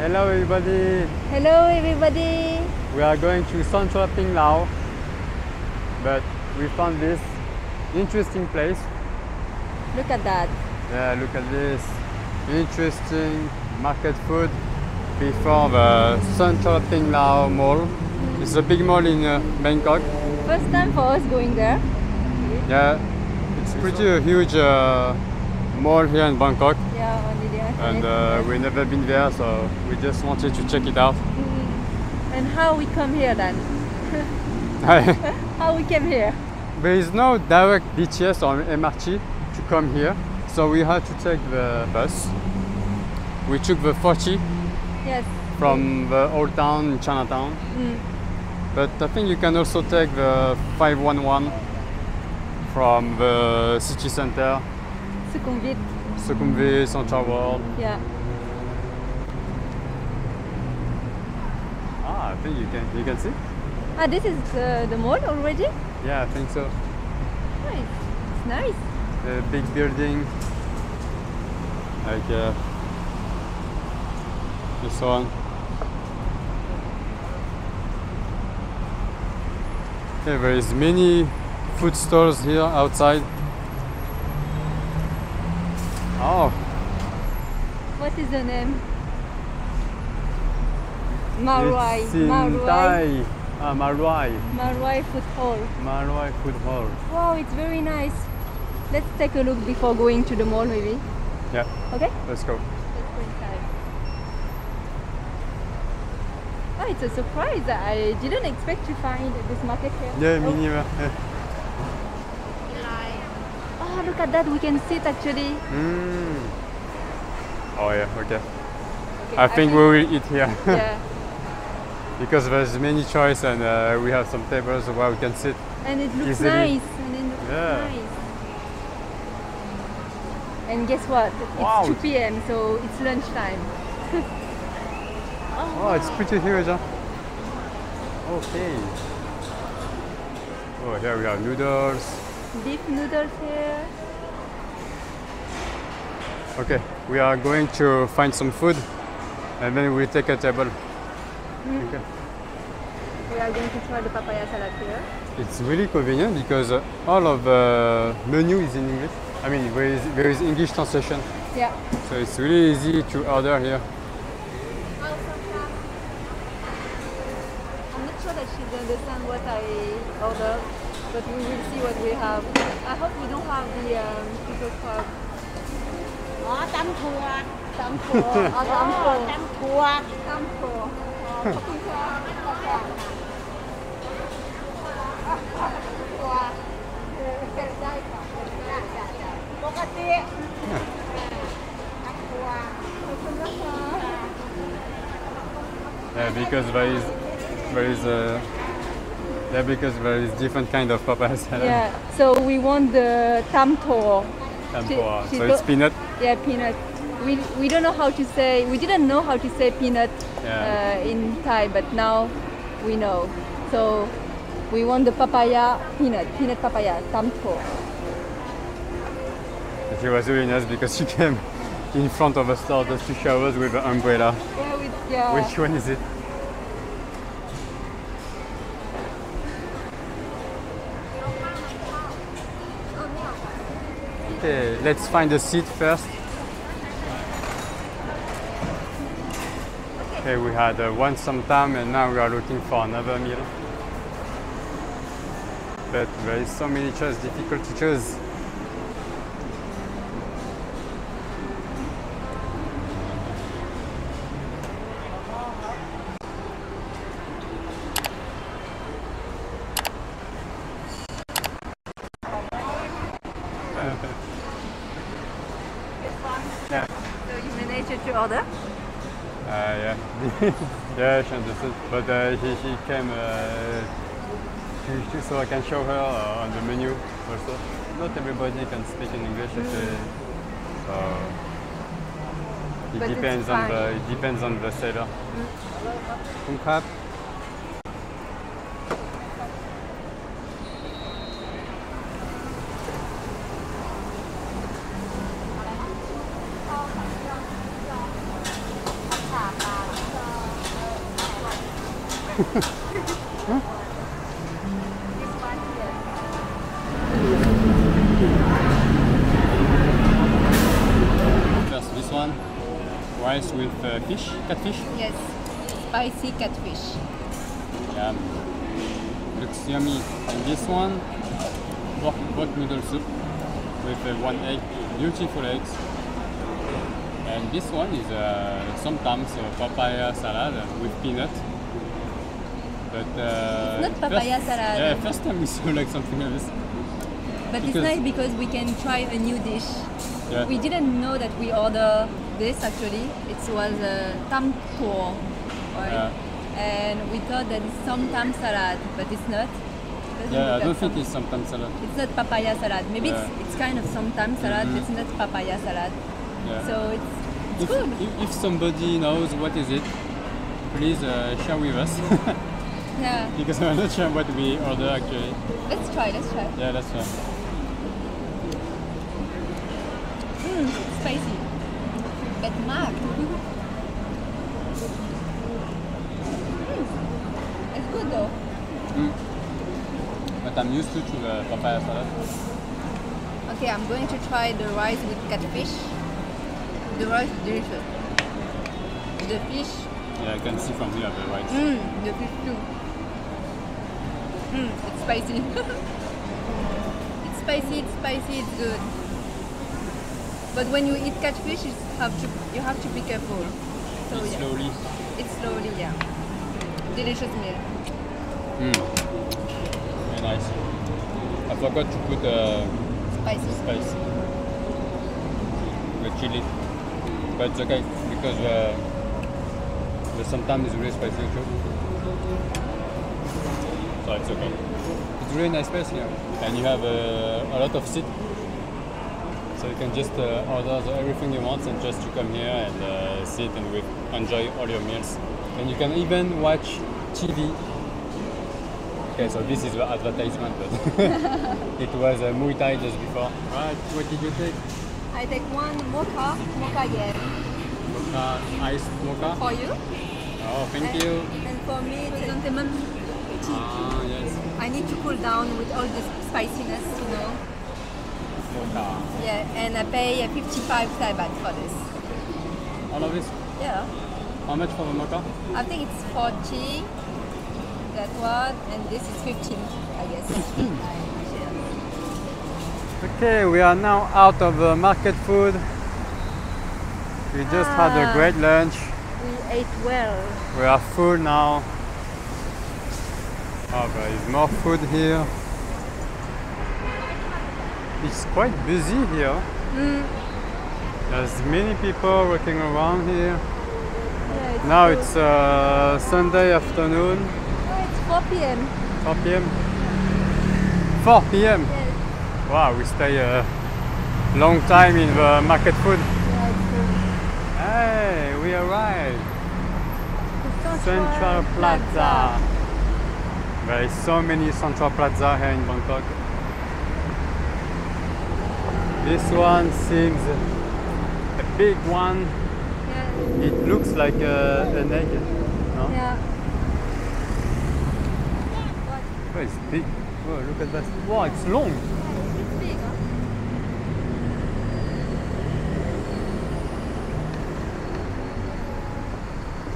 Hello everybody! Hello everybody! We are going to Central Pinklao, but we found this interesting place. Look at that! Yeah, look at this interesting market food before the Central Pinklao Mall. It's a big mall in Bangkok. First time for us going there. Yeah, it's pretty a huge mall here in Bangkok. Yeah, only there. And we've never been there, so we just wanted to check it out. Mm-hmm. And how we come here then? How we came here? There is no direct BTS or MRT to come here, so we had to take the bus. We took the 40. Yes. From the old town in Chinatown. Mm. But I think you can also take the 511 from the city center. Sukhumvit, Central World. Yeah. Ah, I think you can see. Ah, this is the mall already? Yeah, I think so. Nice. It's nice. A big building. Like this one. Okay, there is many food stores here outside. Oh. What is the name? Marui. Marui. Ah, Marui. Marui Food Hall. Marui Food Hall. Wow, it's very nice. Let's take a look before going to the mall, maybe. Yeah. Okay. Let's go. Let's go inside. Oh, it's a surprise. I didn't expect to find this market here. Yeah, me neither. Yeah. Look at that, we can sit actually. Mm. Oh yeah, okay. I think we will eat here. Yeah. Because there's many choice and we have some tables where we can sit. And it looks nice. And it looks nice. And guess what? It's 2 p.m. so it's lunchtime. Oh, it's pretty huge, huh? Okay. Oh, here we have noodles. Deep noodles here. Okay, we are going to find some food and then we take a table. Mm. Okay. We are going to try the papaya salad here. It's really convenient because all of the menu is in English. I mean, there is English translation. Yeah. So it's really easy to order here. I'm not sure that she doesn't understand what I ordered, but we will see what we have. I hope we don't have the pickle crab. Oh, tam tua. Oh, tam tua. Yeah, because there is a. Yeah, because there is different kind of papaya salad. Yeah, so we want the tam tor. So it's peanut. Yeah, peanut. We don't know how to say. We didn't know how to say peanut in Thai, but now we know. So we want the papaya peanut papaya tam tor. She was really nice because she came in front of a store just to show us with an umbrella. Yeah, which one is it? Okay, let's find a seat first. Okay, we had one sometime and now we are looking for another meal. But there is so many choices, difficult to choose. Yeah, she understood, but she came so I can show her on the menu also. Not everybody can speak in English, actually. So it depends on the seller. Mm. Just this one, rice with fish, catfish. Yes, spicy catfish. Yeah, looks yummy. And this one, pork noodle soup with one egg, beautiful eggs. And this one is sometimes papaya salad with peanut. But it's not papaya salad. Yeah, first time we saw like something like this. But it's nice because we can try a new dish. Yeah. We didn't know that we order this actually. It was a tam tor, right? Yeah. And we thought that it's some tam salad, but it's not. Yeah, I don't think it's some tam salad. It's not papaya salad. Maybe it's kind of some tam salad. Mm-hmm. It's not papaya salad. Yeah. So it's good. If somebody knows what is it, please share with us. Yeah. Because I'm not sure what we order actually. Let's try. Yeah, let's try. Spicy. But Mark. It's good though. But I'm used to the papaya salad. Okay, I'm going to try the rice with catfish. The rice is delicious. The fish. Yeah, I can see from here the rice. The fish too. It's spicy. it's spicy, it's good. But when you eat catfish, you have to be careful. So it's slowly. It's slowly, yeah. Delicious meal. Very nice. I forgot to put spice. The chili. But it's okay because sometimes it's really spicy too. So it's okay. It's really nice place here. And you have a lot of seats. So you can just order everything you want and just to come here and sit and enjoy all your meals. And you can even watch TV. Okay, so this is the advertisement, but it was Muay Thai just before. Right, what did you take? I take one mocha, yes. Iced mocha? For you? Oh, thank you. And for me, it's yes. I need to cool down with all this spiciness, you know. Mocha. Yeah, and I pay 55 Thai baht for this. All of this? Yeah. How much for the mocha? I think it's 40, that one, and this is 15, I guess. 15? Okay, we are now out of the market food. We just had a great lunch. We ate well. We are full now. Oh, there is more food here. It's quite busy here. There's many people walking around here. Yeah, it's Sunday afternoon. Oh, it's 4 p.m. 4 p.m. Yeah. Wow, we stay a long time in the market food. Yeah, hey, we arrived. Central Plaza. There is so many Central Plaza here in Bangkok. This one seems a big one. Yeah. It looks like an egg. No? Yeah. Oh, it's big. Oh, look at that. Wow, it's long.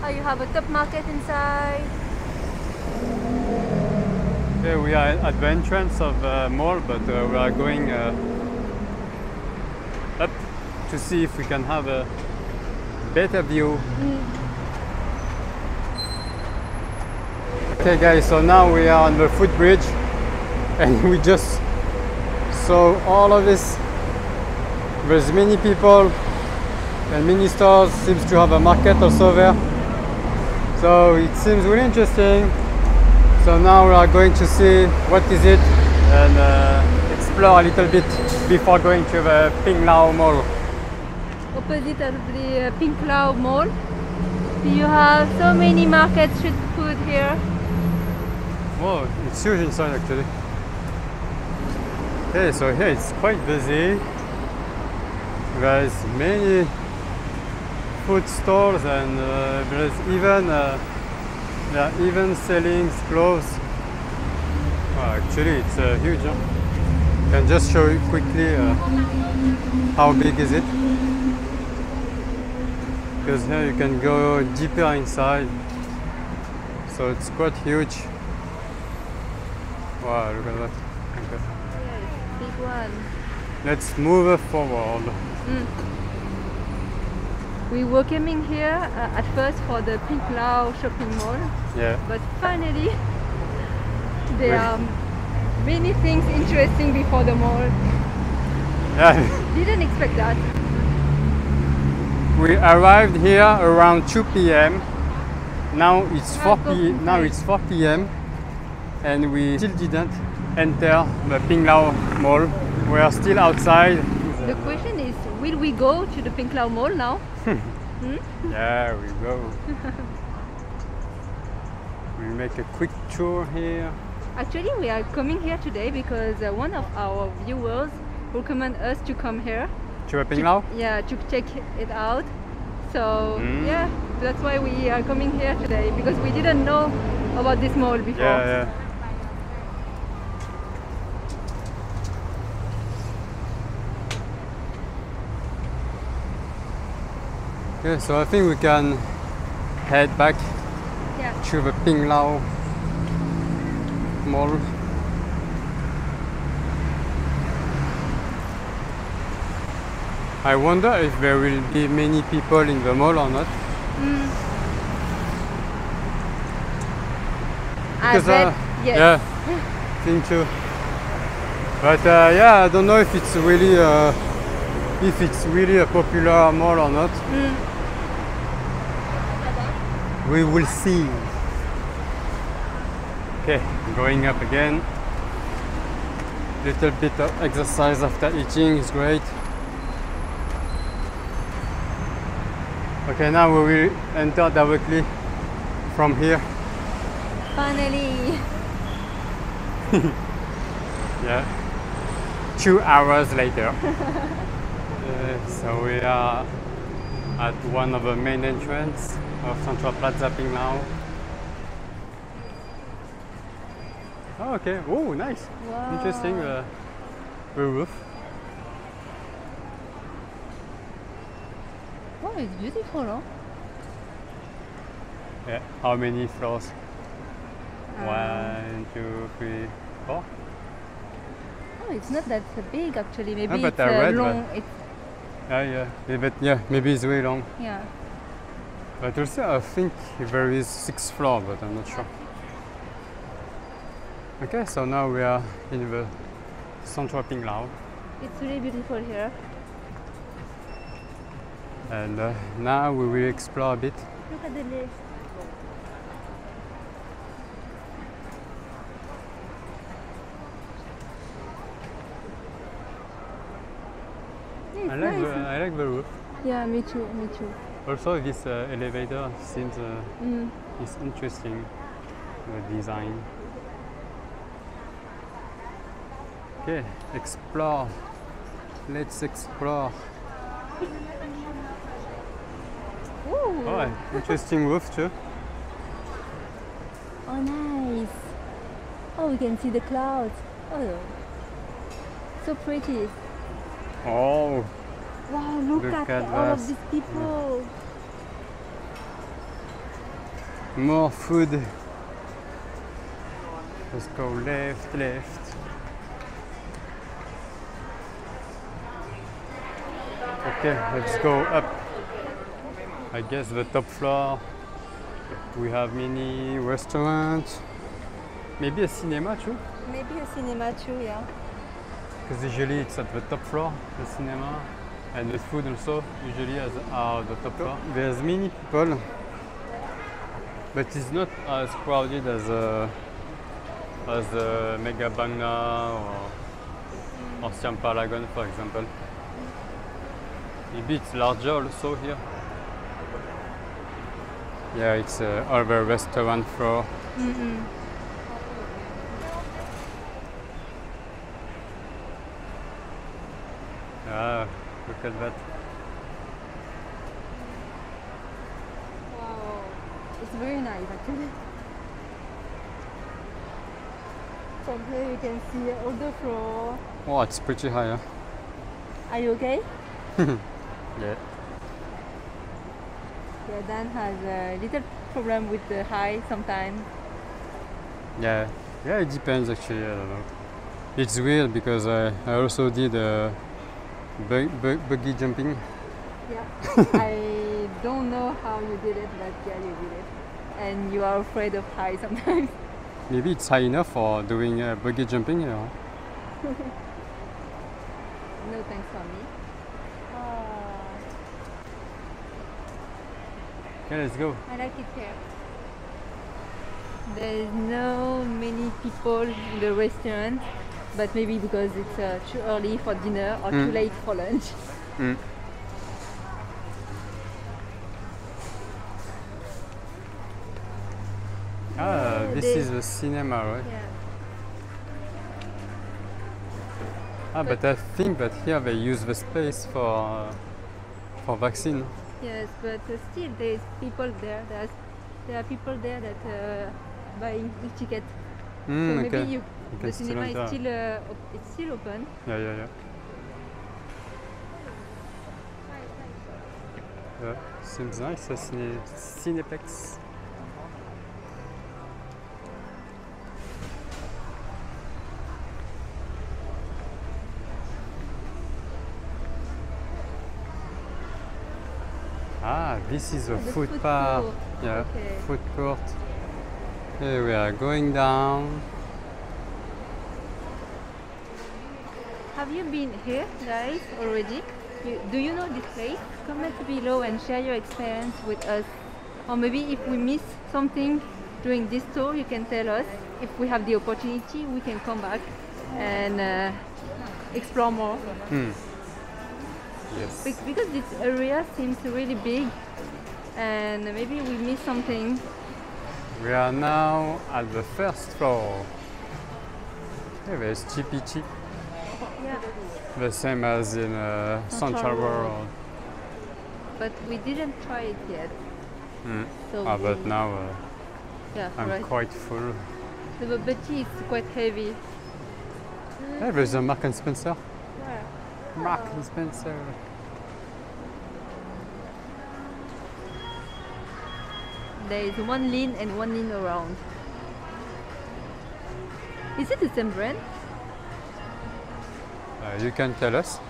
Oh, you have a top market inside. Okay, we are at the entrance of the mall, but we are going up to see if we can have a better view. Okay guys, so now we are on the footbridge and we just saw all of this. There's many people and many stores, seems to have a market also there. So it seems really interesting. So now we are going to see what is it and explore a little bit before going to the Pinklao Mall. Opposite of the Pinklao Mall, you have so many market street food here. Wow, it's huge inside actually. Okay, so here it's quite busy. There's many food stores and there's even They are even selling clothes. Well, actually, it's huge. Huh? Can just show you quickly how big is it. Because here you can go deeper inside. So it's quite huge. Wow, look at that. Okay. Yeah, big one. Let's move forward. We were coming here at first for the Pinklao shopping mall. Yeah. But finally, there are many things interesting before the mall. Yeah. Didn't expect that. We arrived here around 2 p.m. Now it's 4 p.m. Now it's 4 p.m. and we still didn't enter the Pinklao mall. We are still outside. The question is, will we go to the Pinklao mall now? Yeah, we go. We make a quick tour here. Actually, we are coming here today because one of our viewers recommended us to come here. To a Pinklao? Yeah, to check it out. So yeah, that's why we are coming here today, because we didn't know about this mall before. Yeah, yeah. Okay, so I think we can head back to the Pinklao mall. I wonder if there will be many people in the mall or not. Because, yes. Yeah, I think too. But yeah, I don't know if it's really a popular mall or not. We will see. Okay, going up again. Little bit of exercise after eating is great. Okay, now we will enter directly from here. Finally. Yeah. 2 hours later. So we are at one of the main entrances of Central Plaza Pinklao. Oh, okay. Oh, nice. Wow. Interesting, the roof. Oh, it's beautiful, huh? Yeah. How many floors? 1, 2, 3, 4. Oh, it's not that big actually. Maybe it's long. Yeah, maybe it's very long. Yeah. But also, I think there is 6th floor, but I'm not sure. Okay, so now we are in the Central Pinklao. It's really beautiful here. And now we will explore a bit. Look at the lake. I like the roof. Yeah, me too, me too. Also, this elevator seems is interesting, the design. Okay, explore. Let's explore. Ooh. Oh, interesting roof too. Oh, nice. Oh, we can see the clouds. Oh, so pretty. Oh. Wow, look at all of these people. Yeah. More food. Let's go left, left. Okay, let's go up. I guess the top floor. We have mini restaurants. Maybe a cinema too? Maybe a cinema too, yeah. Because usually it's at the top floor, the cinema. And the food also usually are the top floor. There's many people, but it's not as crowded as Mega Bangna or Siam Paragon, for example. Maybe it's larger also here. Yeah, it's over restaurant floor. Ah. Look at that. Wow, it's very nice actually. From here you can see older floor. Wow, it's pretty high. Huh? Are you okay? Yeah. Yeah, Dan has a little problem with the high sometimes. Yeah, yeah, it depends actually. I don't know. It's weird because I also did buggy jumping. Yeah, I don't know how you did it, but yeah, you did it. And you are afraid of high sometimes. Maybe it's high enough for doing buggy jumping, you know. No thanks for me. Okay, let's go. I like it here. There's no many people in the restaurant, but maybe because it's too early for dinner or too late for lunch. Mm. Ah, this is a cinema, right? Yeah. Ah, but I think that here they use the space for vaccine. Yes, but still there's people there. There are people there that buying tickets. So maybe okay. The cinema is still it's still open. Yeah, yeah, yeah. Seems nice. Cineplex. Ah, this is a food park. Yeah, okay. Food court. Here we are going down. Have you been here, guys, already? Do you know this place? Comment below and share your experience with us. Or maybe if we miss something during this tour, you can tell us. If we have the opportunity, we can come back and explore more. Mm. Yes. Because this area seems really big and maybe we miss something. We are now at the first floor. Here there's Chipichi. Yeah. The same as in Central World. But we didn't try it yet. Mm. So but now yeah, I'm quite full. The babachi is quite heavy. Yeah, there's a Marks and Spencer. Marks and Spencer. There is one lean and one lean around. Is it the same brand? You can tell us.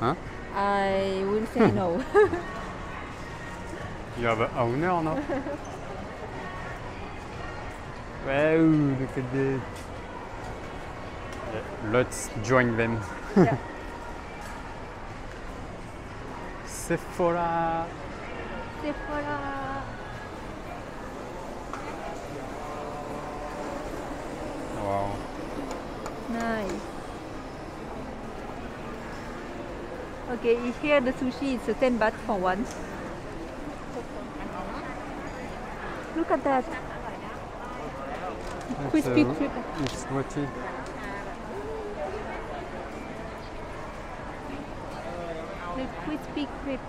Huh? I will say no. You have an owner, no? Wow, look at this. Let's join them. Yeah. Sephora. Sephora. Wow. Nice. Okay, here the sushi is 10 baht for one. Look at that. Crispy, crispy. It's sweaty. The crispy crepe.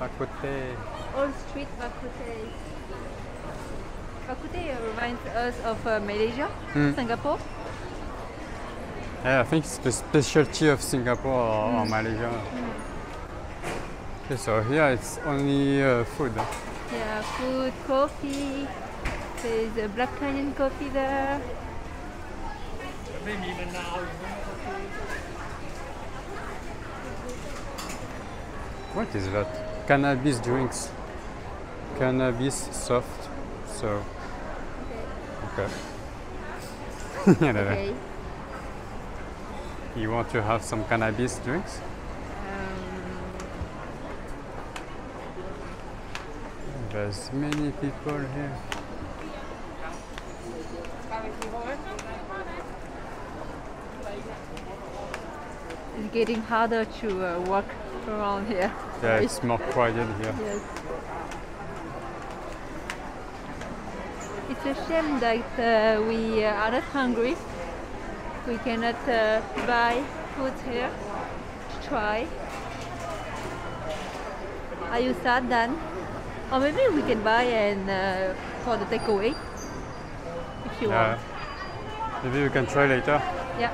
Bakute. All street bakute. Bakute reminds us of Malaysia, Singapore. Yeah, I think it's the specialty of Singapore or Malaysia. Mm. Okay, so here it's only food. Yeah, food, coffee. There's a Black Canyon coffee there. What is that? Cannabis drinks. Cannabis soft. So. Okay. Okay. Okay. You want to have some cannabis drinks? There's many people here. It's getting harder to walk around here. Yeah, it's more crowded here. Yes. It's a shame that we are not hungry. We cannot buy food here to try. Are you sad, Dan? Or maybe we can buy and for the takeaway if you want. Maybe we can try later. Yeah.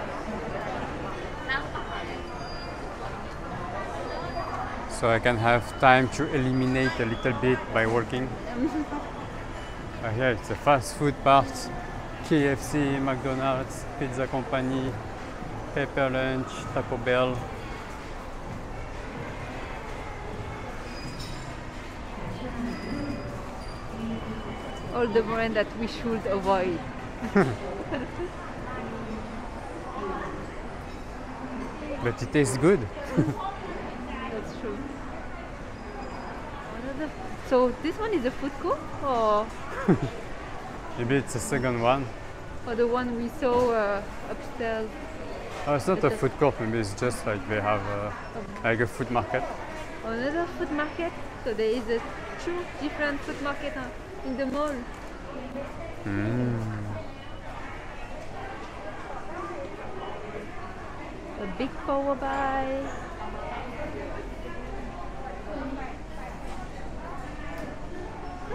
So I can have time to eliminate a little bit by walking. Here it's a fast food part. KFC, McDonald's, Pizza Company, Pepper Lunch, Taco Bell. All the brands that we should avoid. But it tastes good. That's true. So this one is a food court, or? Maybe it's the second one. Or the one we saw upstairs. Oh, it's not a food court, maybe it's just like they have like a food market. Another food market? So there is a two different food market in the mall. Mm. A big Power Buy.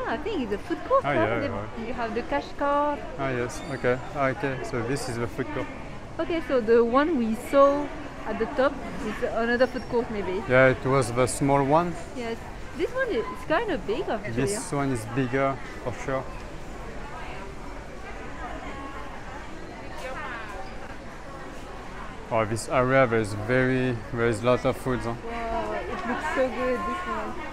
I think it's a food court. Oh, yeah, you have the cash card. Ah, yes. Okay. Ah, okay. So this is the food court. Okay. So the one we saw at the top is another food court, maybe. Yeah, it was the small one. Yes. This one is kind of big, actually. This one is bigger, for sure. Oh, this area there is lots of food. Huh? Wow, it looks so good. This one.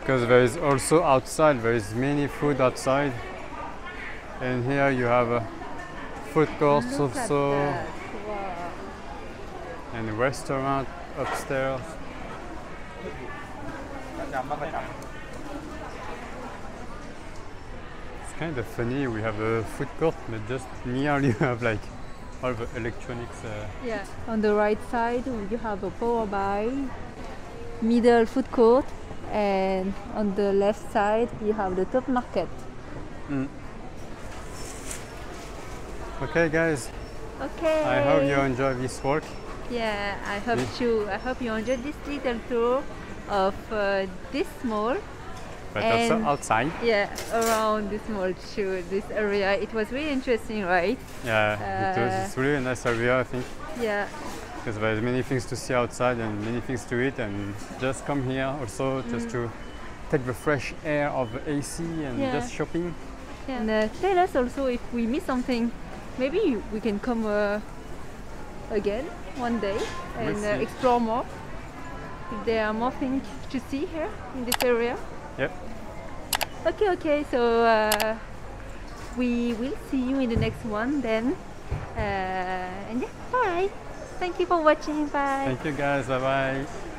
Because there is also outside, there is many food outside, and here you have a food court also, wow. And a restaurant upstairs. It's kind of funny, we have a food court, but just near you have like all the electronics. Yeah, on the right side you have a Power Buy, middle food court. And on the left side, you have the top market. Mm. Okay, guys. Okay. I hope you enjoy this walk. Yeah, I hope too. I hope you enjoyed this little tour of this mall. But also outside. Yeah, around this mall too. This area, it was really interesting, right? Yeah, it's really a nice area, I think. Yeah. Because there's many things to see outside and many things to eat, and just come here also just to take the fresh air of the AC and just shopping. Yeah. And tell us also if we miss something, maybe we can come again one day and explore more. If there are more things to see here in this area. Yep. Okay, okay, so we will see you in the next one then. And yeah, alright. Thank you for watching, bye. Thank you guys, bye bye.